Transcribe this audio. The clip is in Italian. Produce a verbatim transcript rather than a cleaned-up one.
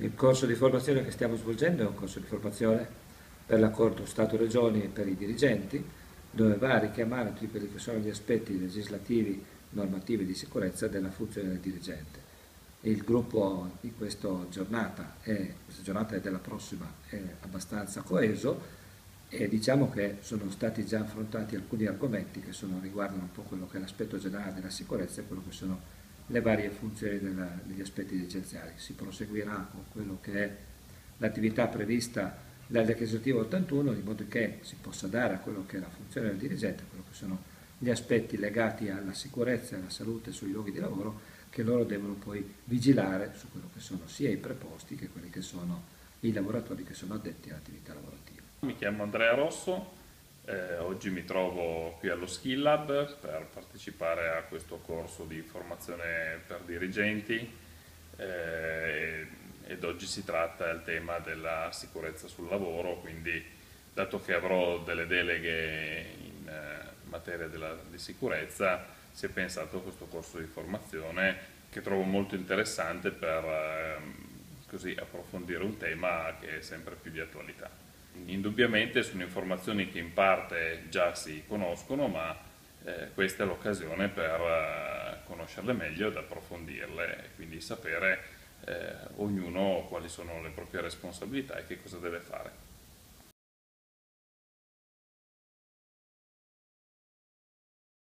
Il corso di formazione che stiamo svolgendo è un corso di formazione per l'accordo Stato-Regioni e per i dirigenti, dove va a richiamare tutti quelli che sono gli aspetti legislativi, normativi di sicurezza della funzione del dirigente. Il gruppo di questa giornata e questa giornata è della prossima è abbastanza coeso, e diciamo che sono stati già affrontati alcuni argomenti che sono, riguardano un po' quello che è l'aspetto generale della sicurezza e quello che sono le varie funzioni della, degli aspetti dirigenziali. Si proseguirà con quello che è l'attività prevista dal legislativo ottantuno, in modo che si possa dare a quello che è la funzione del dirigente, quello che sono gli aspetti legati alla sicurezza e alla salute sui luoghi di lavoro, che loro devono poi vigilare su quello che sono sia i preposti che quelli che sono i lavoratori che sono addetti all'attività lavorativa. Mi chiamo Andrea Rosso, eh, oggi mi trovo qui allo Skill Lab per partecipare a questo corso di formazione per dirigenti eh, ed oggi si tratta del tema della sicurezza sul lavoro, quindi dato che avrò delle deleghe in eh, materia della, di sicurezza si è pensato a questo corso di formazione che trovo molto interessante per eh, così approfondire un tema che è sempre più di attualità. Indubbiamente sono informazioni che in parte già si conoscono, ma eh, questa è l'occasione per eh, conoscerle meglio ed approfondirle, e quindi sapere eh, ognuno quali sono le proprie responsabilità e che cosa deve fare.